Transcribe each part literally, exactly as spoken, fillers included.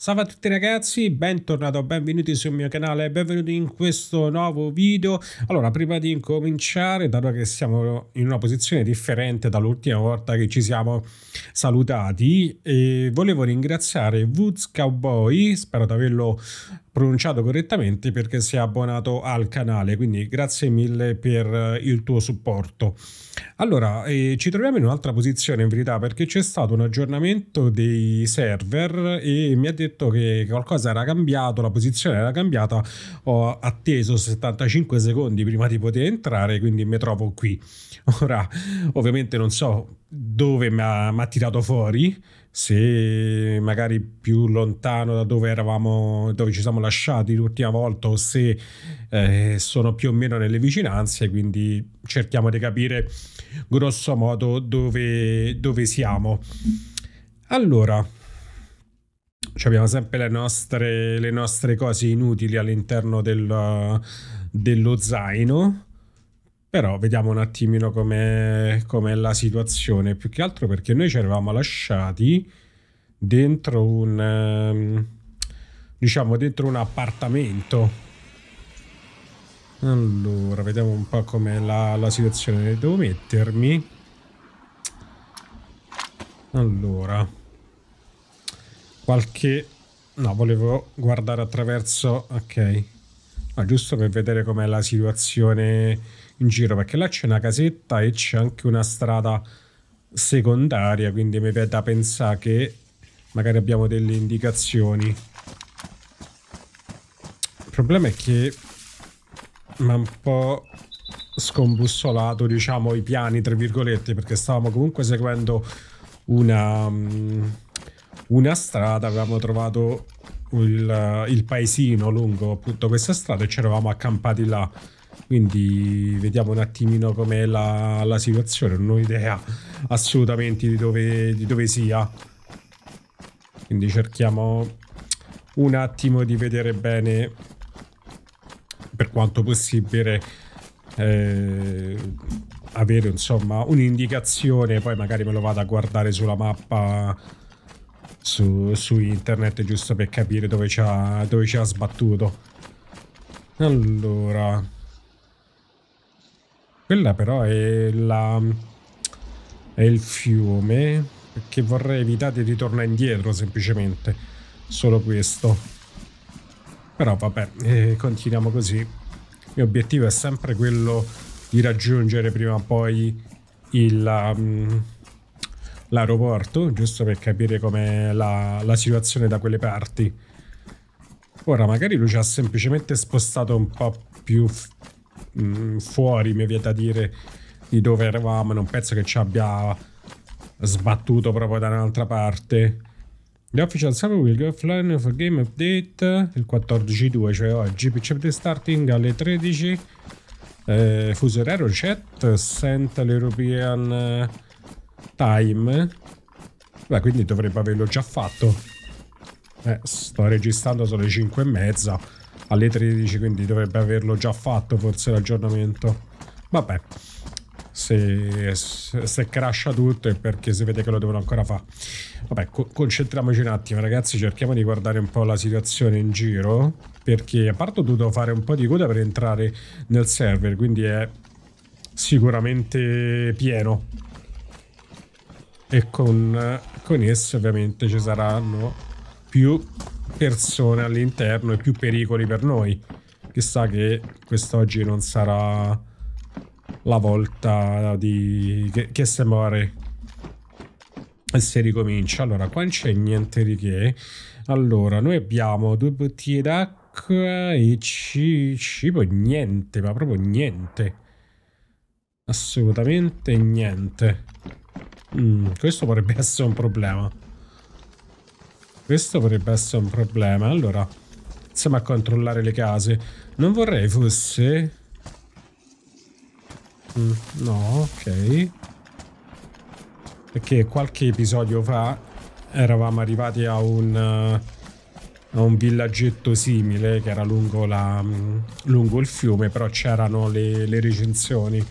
Salve a tutti ragazzi, bentornato, benvenuti sul mio canale, benvenuti in questo nuovo video. Allora, prima di incominciare, dato che siamo in una posizione differente dall'ultima volta che ci siamo salutati, eh, volevo ringraziare Woods Cowboy, spero di averlo pronunciato correttamente, perché si è abbonato al canale, quindi grazie mille per il tuo supporto. Allora, eh, ci troviamo in un'altra posizione in verità, perché c'è stato un aggiornamento dei server e mi ha detto che qualcosa era cambiato, la posizione era cambiata. Ho atteso settantacinque secondi prima di poter entrare, quindi mi trovo qui ora. Ovviamente non so dove mi ha, mi ha tirato fuori, se magari più lontano da dove eravamo, dove ci siamo lasciati l'ultima volta, o se eh, sono più o meno nelle vicinanze, quindi cerchiamo di capire grosso modo dove, dove siamo. Allora, abbiamo sempre le nostre, le nostre cose inutili all'interno del, dello zaino, però vediamo un attimino com'è com'è la situazione, più che altro perché noi ci eravamo lasciati dentro un, diciamo, dentro un appartamento. Allora, vediamo un po' com'è la, la situazione. Devo mettermi, allora, qualche... no, volevo guardare attraverso... ok, no, giusto per vedere com'è la situazione in giro, perché là c'è una casetta e c'è anche una strada secondaria, quindi mi viene da pensare che magari abbiamo delle indicazioni. Il problema è che mi ha un po' scombussolato, diciamo, i piani, tra virgolette, perché stavamo comunque seguendo una... Mh, una strada, avevamo trovato il, il paesino lungo appunto questa strada e ci eravamo accampati là, quindi vediamo un attimino com'è la, la situazione. Non ho idea assolutamente di dove, di dove sia, quindi cerchiamo un attimo di vedere bene per quanto possibile, eh, avere insomma un'indicazione, poi magari me lo vado a guardare sulla mappa Su, su internet, giusto per capire dove ci ha, dove ci ha sbattuto. Allora, quella però è la è il fiume, perché vorrei evitare di tornare indietro, semplicemente solo questo. Però vabbè, eh, continuiamo così. Il mio obiettivo è sempre quello di raggiungere prima o poi il um, l'aeroporto, giusto per capire com'è la, la situazione da quelle parti. Ora magari lui ci ha semplicemente spostato un po' più mh, fuori, mi viene da dire, di dove eravamo. Non penso che ci abbia sbattuto proprio da un'altra parte. The official server will go offline for game update il quattordici due, cioè oggi, P C starting alle tredici. eh, Fuser aero chat, Central European Time. Beh, quindi dovrebbe averlo già fatto. Eh, sto registrando, sono le cinque e mezza, alle tredici, quindi dovrebbe averlo già fatto forse l'aggiornamento. Vabbè, se, se, se crasha tutto è perché si vede che lo devono ancora fare. Vabbè, co concentriamoci un attimo ragazzi, cerchiamo di guardare un po' la situazione in giro, perché a parte ho dovuto fare un po' di coda per entrare nel server, quindi è sicuramente pieno. E con, con esso ovviamente ci saranno più persone all'interno e più pericoli per noi. Chissà che quest'oggi non sarà la volta di che, che si muore e si ricomincia. Allora, qua non c'è niente di che. Allora, noi abbiamo due bottiglie d'acqua e ci cibo, niente, ma proprio niente, assolutamente niente. Mm, questo potrebbe essere un problema. Questo potrebbe essere un problema. Allora, iniziamo a controllare le case. Non vorrei fosse... Mm, no, ok. Perché qualche episodio fa eravamo arrivati a un, a un villaggetto simile, che era lungo, la, lungo il fiume, però c'erano le, le recinzioni.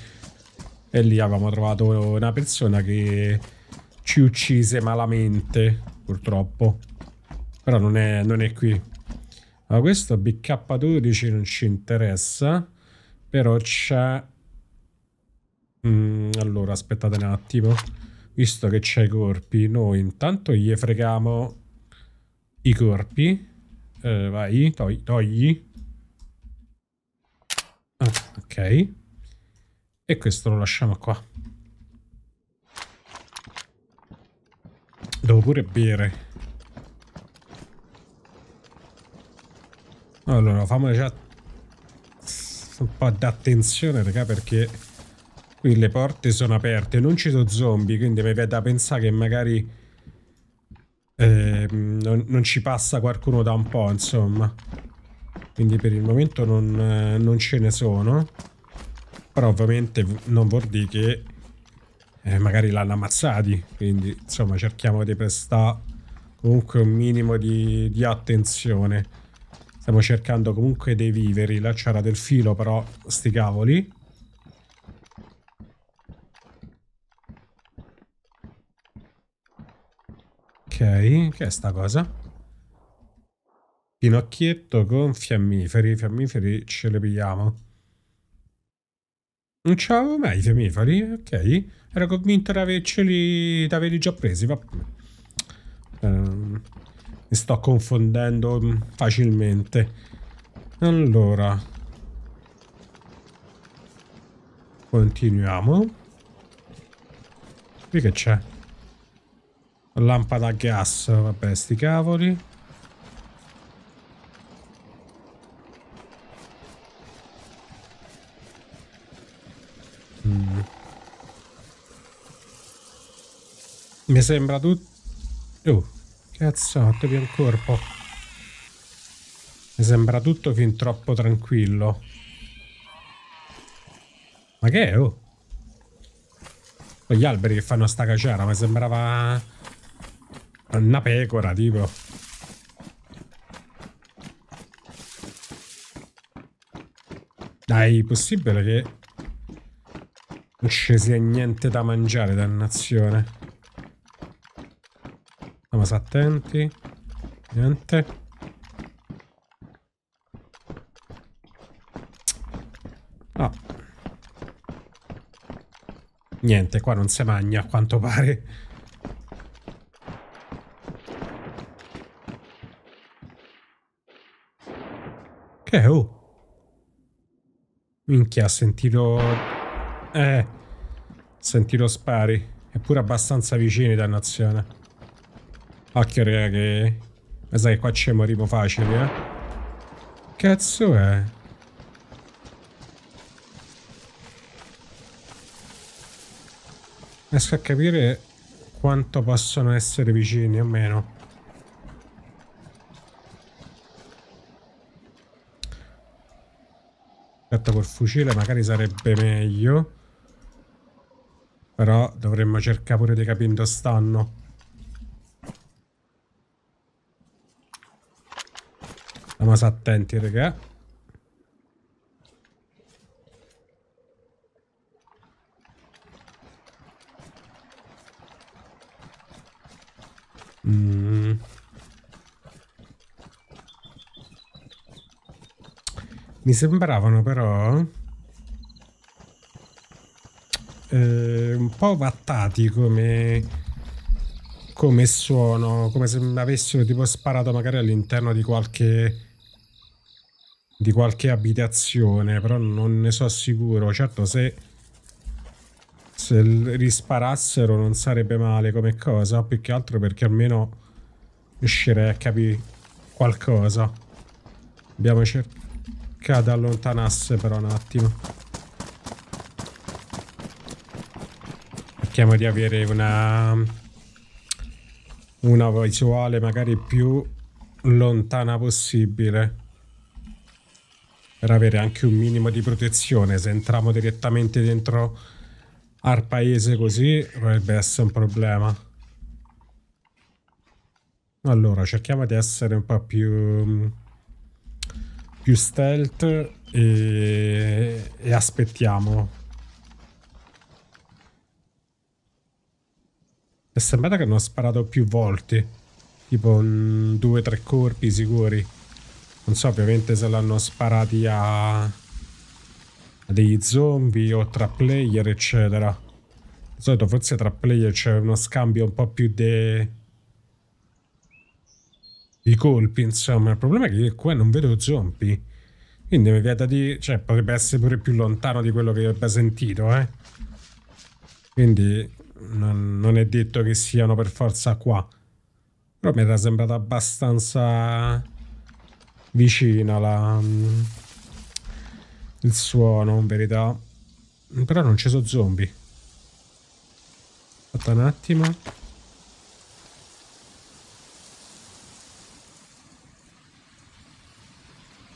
E lì avevamo trovato una persona che ci uccise malamente, purtroppo. Però non è, non è qui. Allora, questo B K dodici non ci interessa. Però c'è... Mm, allora, aspettate un attimo. Visto che c'è i corpi, noi intanto gli freghiamo i corpi. Eh, vai, togli. togli. Ah, ok. E questo lo lasciamo qua. Devo pure bere. Allora, fammi già un po' d'attenzione, raga, perché qui le porte sono aperte. Non ci sono zombie, quindi mi viene da pensare che magari eh, non, non ci passa qualcuno da un po', insomma. Quindi per il momento non, eh, non ce ne sono. Però ovviamente non vuol dire che eh, magari l'hanno ammazzati. Quindi insomma cerchiamo di prestare comunque un minimo di, di attenzione. Stiamo cercando comunque dei viveri. Là c'era del filo, però sti cavoli. Ok, che è sta cosa? Pinocchietto con fiammiferi. Fiammiferi ce li pigliamo. Non c'avevo mai i fiammiferi, ok. Ero convinto di averceli, di averli già presi, va. Um, mi sto confondendo facilmente. Allora, continuiamo. Qui che c'è? Lampada a gas, vabbè, sti cavoli. Mi sembra tutto... Oh, cazzo, togli il corpo. Mi sembra tutto fin troppo tranquillo. Ma che è, oh? Gli alberi che fanno sta caciara, mi sembrava... una pecora, tipo. Dai, possibile che... non ci sia niente da mangiare, dannazione. Stiamo attenti. Niente. No. Niente, qua non si mangia a quanto pare. Che è, oh? Minchia, ho sentito... Eh, sentito spari. Eppure abbastanza vicini, dannazione. Occhio, raga, che... ma sai che qua c'è morimo facile, eh? Cazzo è? Riesco a capire quanto possono essere vicini o meno. Aspetta, col fucile magari sarebbe meglio. Però dovremmo cercare pure di capire dove stanno. Stiamo attenti, raga. Mm. Mi sembravano però... Eh, un po' vattati come, come suono, come se avessero tipo sparato magari all'interno di qualche di qualche abitazione, però non ne so sicuro. Certo, se, se risparassero non sarebbe male come cosa, più che altro perché almeno riuscirei a capire qualcosa. Abbiamo cercato di allontanarsi però un attimo. Cerchiamo di avere una, una visuale magari più lontana possibile, per avere anche un minimo di protezione. Se entriamo direttamente dentro al paese così dovrebbe essere un problema. Allora cerchiamo di essere un po' più, più stealth e, e aspettiamo. È sembrato che hanno sparato più volte. tipo mh, due o tre colpi sicuri. Non so ovviamente se l'hanno sparati a, a degli zombie o tra player eccetera. Di solito forse tra player c'è uno scambio un po' più de... di colpi, insomma. Il problema è che io qua non vedo zombie, quindi mi vieta di... cioè potrebbe essere pure più lontano di quello che io abbia sentito, eh. Quindi non, non è detto che siano per forza qua, però mi era sembrata abbastanza vicina la... il suono, in verità. Però non ci sono zombie. Un attimo,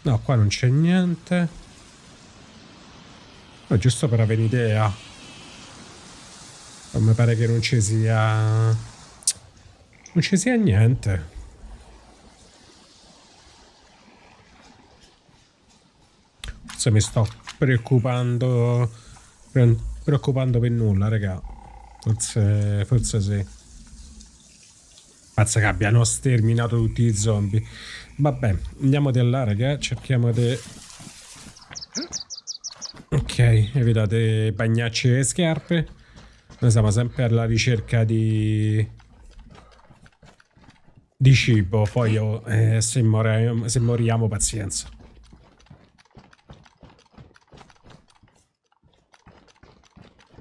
no, qua non c'è niente, no, giusto per avere un'idea, mi pare che non ci sia non ci sia niente. Forse mi sto preoccupando pre preoccupando per nulla, raga. Forse, forse sì. Pazza che abbiano sterminato tutti i zombie. Vabbè, andiamo di là, raga. Cerchiamo di... ok, evitate bagnacce e scarpe. Noi siamo sempre alla ricerca di... di cibo. Poi io, eh, se, moriamo, se moriamo, pazienza.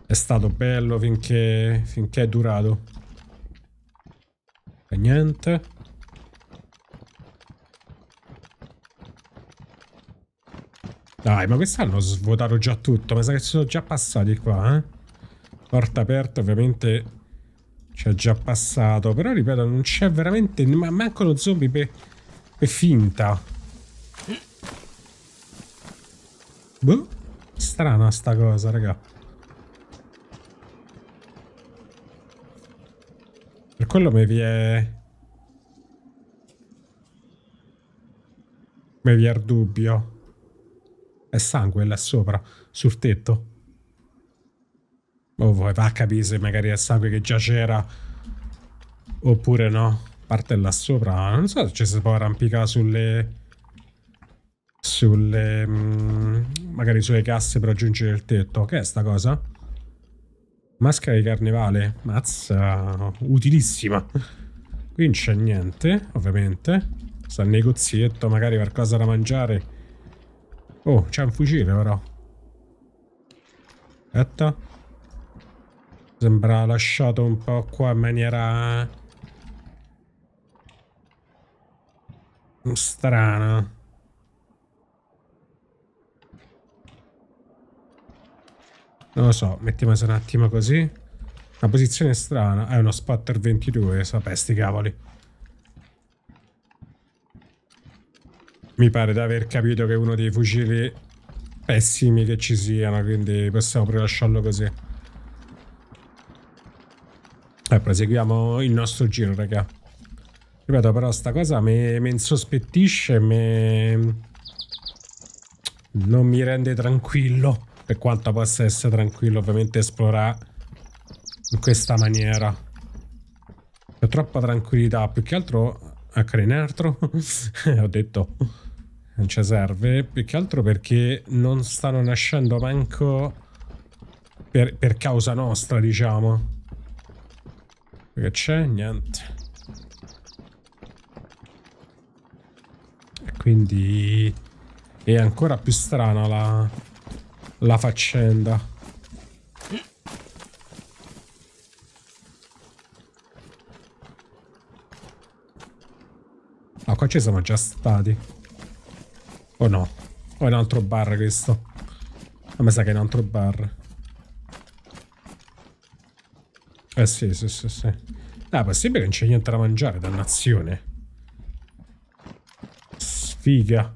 È stato bello finché, finché è durato. E niente. Dai, ma quest'anno ho svuotato già tutto. Mi sa che ci sono già passati qua, eh? Porta aperta, ovviamente ci è già passato. Però, ripeto, non c'è veramente... ma mancano zombie per pe finta. Boh. Strana sta cosa, raga. Per quello mi viene... mi viene il dubbio. È sangue là sopra, sul tetto. Oh, vai, va a capire se magari è sangue che già c'era. Oppure no. Parte là sopra. Non so se ci si può arrampicare sulle... sulle... Mh, magari sulle casse per raggiungere il tetto. Che è sta cosa? Maschera di carnevale, mazza, utilissima. Qui non c'è niente, ovviamente. Sta il negozietto, magari qualcosa da mangiare. Oh, c'è un fucile però. Aspetta. Sembra lasciato un po' qua in maniera... strana. Non lo so, mettiamo un attimo così. Una posizione strana. È uno spotter ventidue, sapè, sti cavoli. Mi pare di aver capito che è uno dei fucili pessimi che ci siano, quindi possiamo prelasciarlo così. E proseguiamo il nostro giro, raga. Ripeto, però sta cosa mi insospettisce, me... non mi rende tranquillo. Per quanto possa essere tranquillo, ovviamente, esplorare in questa maniera. Ho troppa tranquillità, più che altro a crenartro. Ho detto, non ci serve. Più che altro perché non stanno nascendo manco per, per causa nostra, diciamo. Perché c'è? Niente. E quindi è ancora più strana la... la faccenda. Ah, qua ci siamo già stati. O no? O è un altro bar questo? A me sa che è un altro bar. Eh sì, sì, sì, sì. Ah, è possibile che non c'è niente da mangiare, dannazione. Sfiga.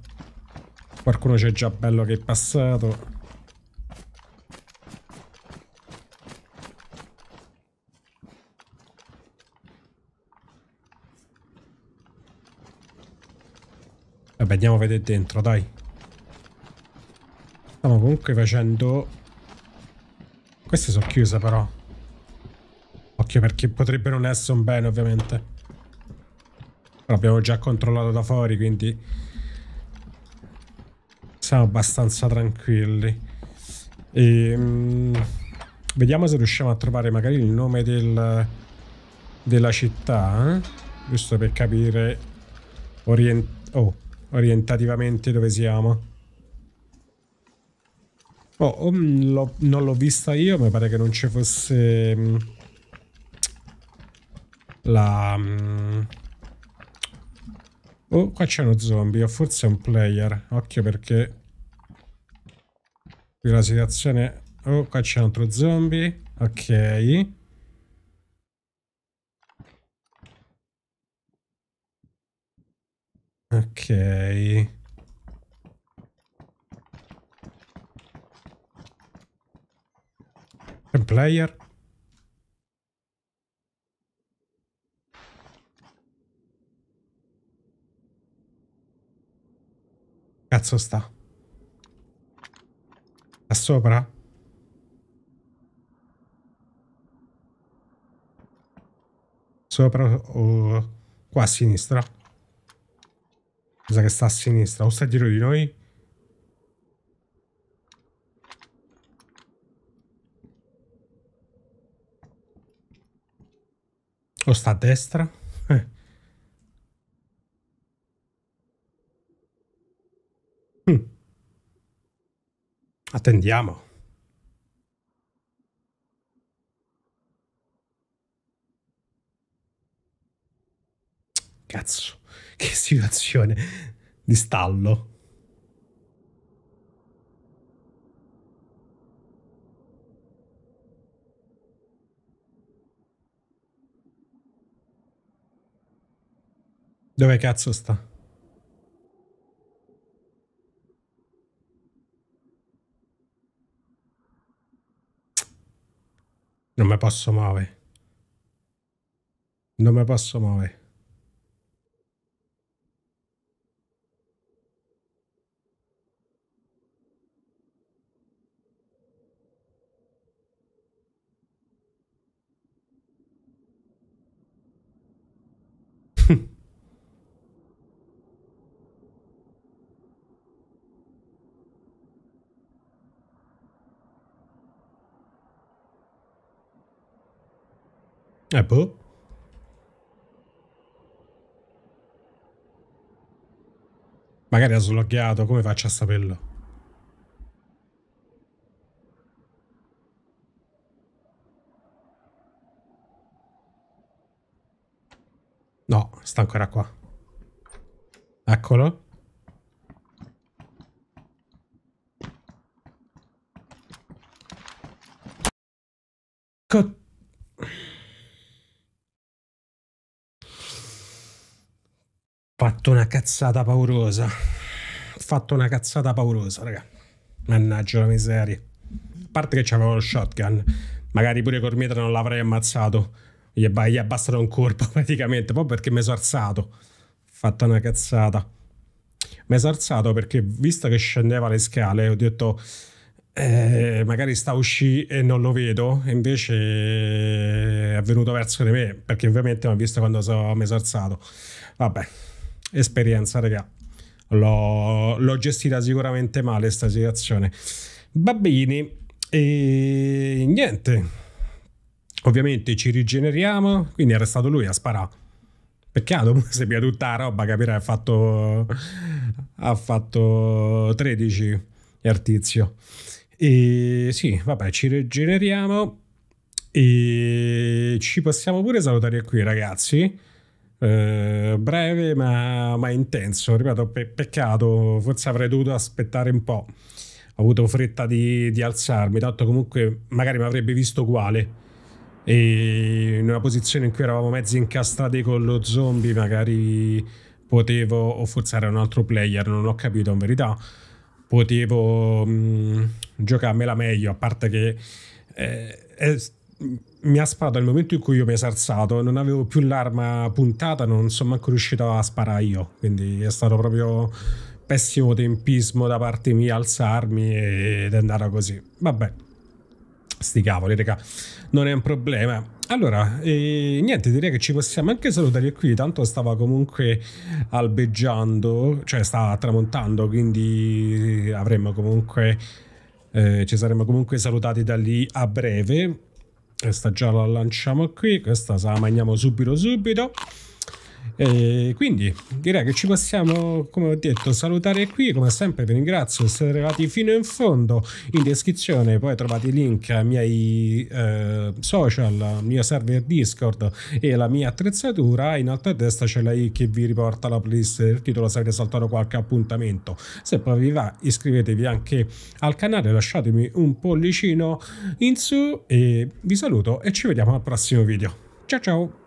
Qualcuno c'è già bello che è passato. Vabbè, andiamo a vedere dentro, dai. Stiamo comunque facendo... queste sono chiuse, però. Occhio, perché potrebbe non essere un bene, ovviamente. L'abbiamo già controllato da fuori, quindi siamo abbastanza tranquilli. E, mh, vediamo se riusciamo a trovare magari il nome del, della città, eh? Giusto per capire orient oh, orientativamente dove siamo. Oh, non l'ho vista io, mi pare che non ci fosse mh, la... Mh, oh, qua c'è uno zombie, o forse è un player. Occhio perché qui la situazione... Oh, qua c'è un altro zombie. Ok. Ok. Un player? Cazzo sta? Là sopra? Sopra o qua a sinistra? Cosa che sta a sinistra? O sta dietro di noi? O sta a destra? Eh. Hm. Attendiamo. Cazzo, che situazione di stallo. Dove cazzo sta? Non mi posso muovere. Non mi posso muovere. Eh, boh. Magari ha sloggato, come faccio a saperlo? No, sta ancora qua. Eccolo. Co Ho fatto una cazzata paurosa. Ho fatto una cazzata paurosa, raga. Mannaggia la miseria. A parte che c'avevo lo shotgun. Magari pure col mitra non l'avrei ammazzato. Gli è bastato un colpo praticamente. Poi perché mi sono alzato. Ho fatto una cazzata. Mi sono alzato perché visto che scendeva le scale ho detto eh, magari sta uscì e non lo vedo. E invece è venuto verso di me. Perché ovviamente mi ha visto quando so, mi sono alzato. Vabbè. Esperienza, raga. L'ho gestita sicuramente male sta situazione. Babbini. E niente. Ovviamente ci rigeneriamo. Quindi era stato lui a sparare. Peccato, se via tutta la roba, capirai, ha fatto... ha fatto tredici il tizio. E sì, vabbè, ci rigeneriamo. E ci possiamo pure salutare qui, ragazzi. Eh, breve ma, ma intenso, ripeto, pe peccato, forse avrei dovuto aspettare un po', ho avuto fretta di, di alzarmi, tanto comunque magari mi avrebbe visto uguale, e in una posizione in cui eravamo mezzi incastrati con lo zombie magari potevo, o forse era un altro player, non ho capito in verità, potevo mh, giocarmela meglio, a parte che eh, è, mi ha sparato nel momento in cui io mi sono alzato, non avevo più l'arma puntata, non sono manco riuscito a sparare io, quindi è stato proprio pessimo tempismo da parte mia alzarmi ed è andata così. Vabbè, sti cavoli raga, non è un problema, Allora, eh, niente, direi che ci possiamo anche salutare qui, tanto stava comunque albeggiando, cioè stava tramontando, quindi avremmo comunque, eh, ci saremmo comunque salutati da lì a breve. Questa già la lanciamo qui, questa la mangiamo subito subito. E quindi direi che ci possiamo, come ho detto, salutare qui. Come sempre vi ringrazio se siete arrivati fino in fondo. In descrizione poi trovate i link ai miei eh, social, al mio server Discord e la mia attrezzatura. In alto a destra c'è la i che vi riporta la playlist del titolo se avete saltato qualche appuntamento. Se poi vi va, iscrivetevi anche al canale, lasciatemi un pollicino in su e vi saluto e ci vediamo al prossimo video. Ciao ciao.